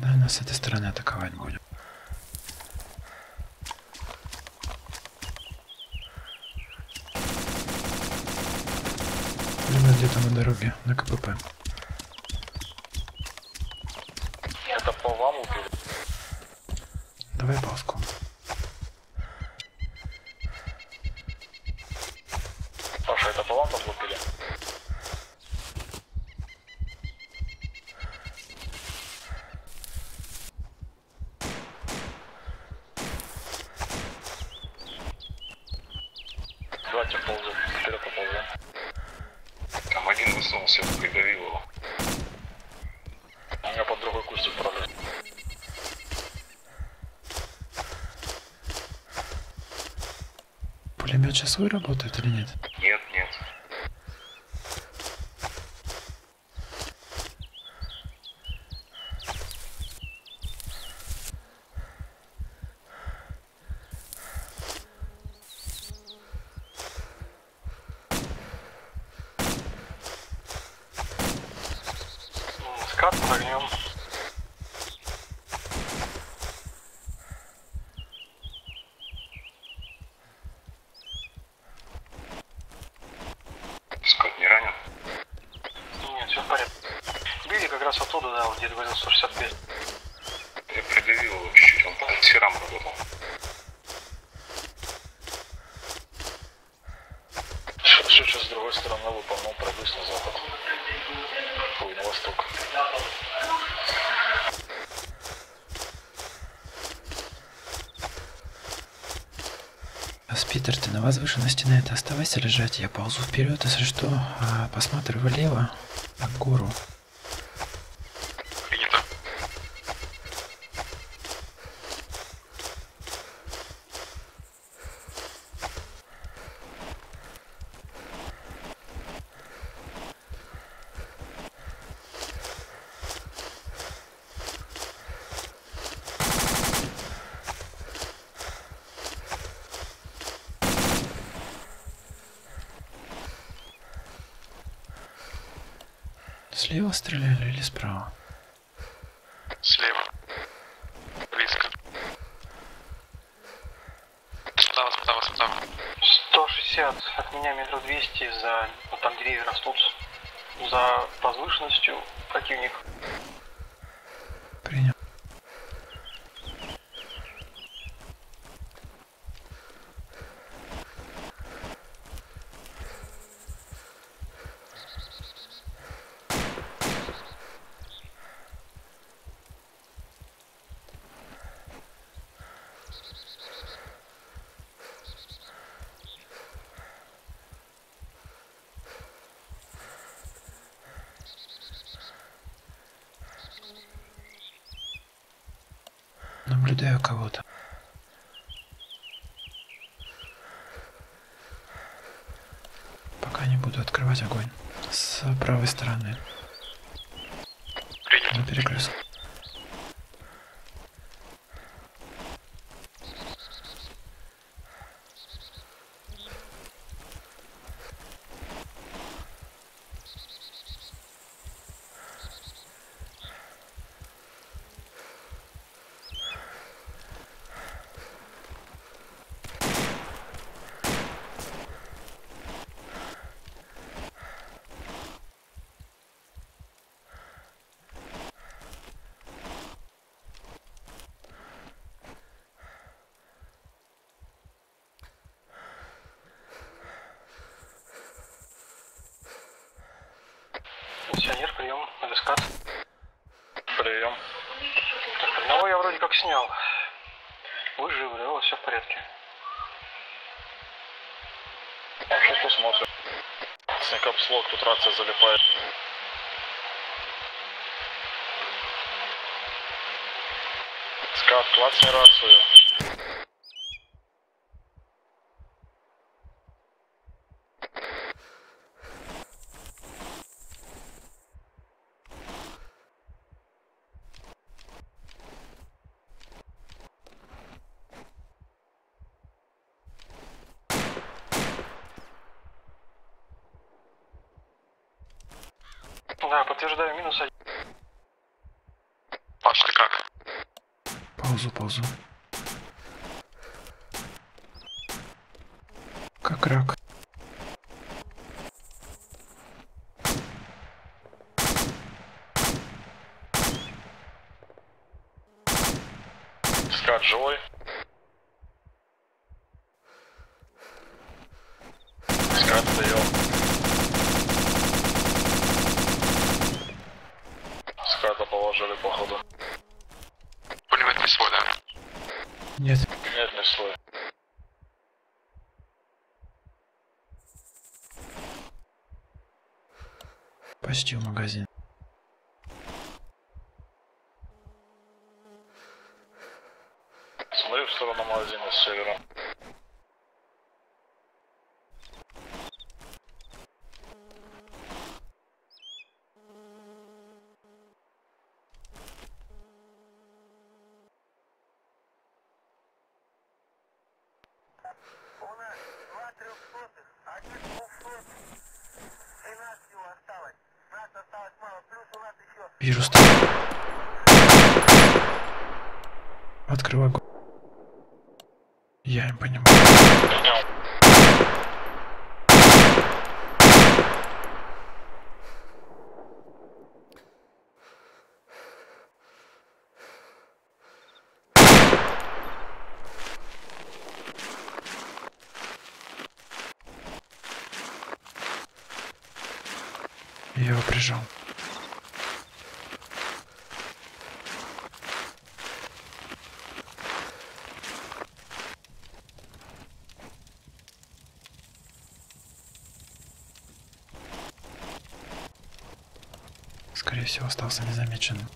Когда нас с этой стороны атаковать будем? Блин, где-то на дороге, на КПП. Я-то по вам убил. Давай палку. Паша, это по вам там убили? Давайте ползу, вперед поползаем. Там один высунулся, придавил его. У меня под другой кустик пролез. Пулемет сейчас свой работает или нет? Нет, нет. Скат под огнем. Скат не ранен? Нет, все в порядке. Били как раз оттуда, да, вот где ты говорил, 165. Я придавил его чуть-чуть, он по антирам работал. Шучу с другой стороны выполнил, пробился на запад. Ой, на восток. Аспитер, ты на возвышенности на это оставайся лежать, я ползу вперед, если что, посмотрю влево на гору. Принято. Слева стреляли или справа? Слева. Близко. Справа, справа, справа. 160 от меня, метров 200 за... Вот там деревья растут. За возвышенностью противник. Принял. Наблюдаю кого-то. Пока не буду открывать огонь. С правой стороны. Принято. На перекрестке. Пенсионер, прием, адескат. Прием. Так, одного я вроде как снял. Вы живы, да? Все в порядке. А сейчас посмотрим. Снэкап слот, тут рация залипает. Скат, клацни рацию. Да, подтверждаю, минус 1. Паш, ты как? ползу. Как рак. Скат живой. Скат стоял. Ската положили, походу. Пулемет не свой, да? Нет. Нет, не свой. Почти в магазин. Смотри в сторону магазина с севера. Вижу стол. Открывай голову. Я им понимаю. Я его прижал. Скорее всего, остался незамеченным.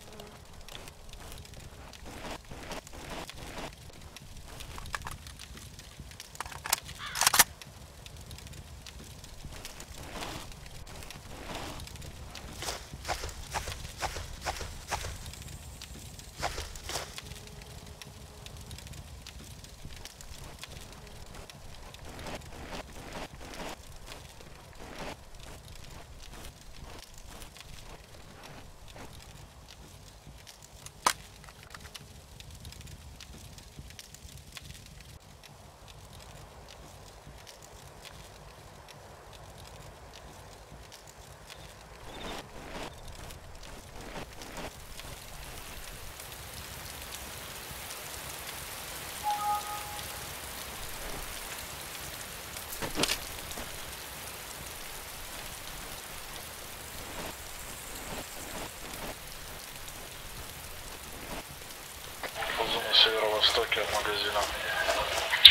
Северо-востоке от магазина.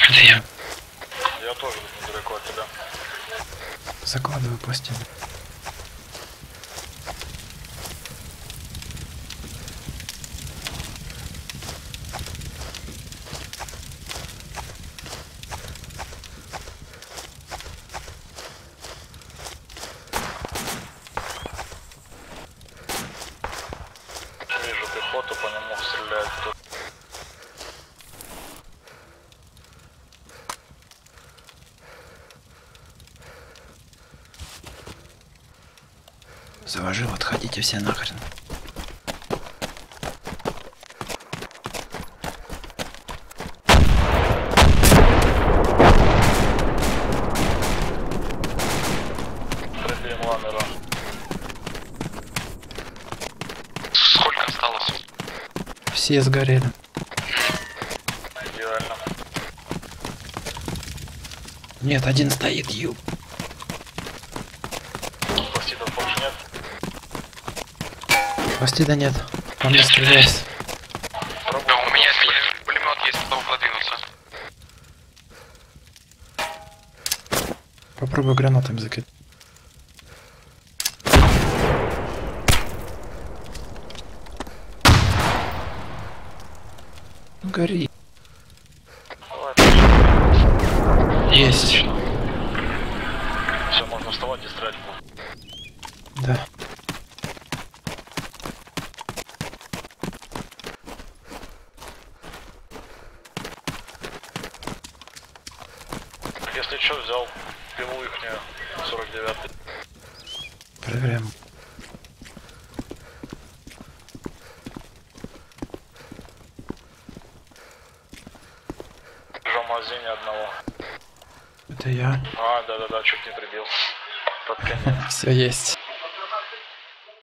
Где я? Я тоже недалеко от тебя. Закладываю пластину. Вижу пехоту, по нему стреляет кто-то. Завожу, отходите все нахрен. Пробьем ламера. Сколько осталось? Все сгорели. Идеально. Нет, один стоит, юб. Пластида нет, по мне стреляет. Да, у меня пулемет есть, потом подвинулся. Попробую гранатами закидать. Гори. Есть. Все, можно вставать и стрелять. Да. Если что, взял пилу ихнюю 49-й. Проверяем. магазине одного. Это я? А, да-да-да, чуть не прибил. Под конец. Все есть.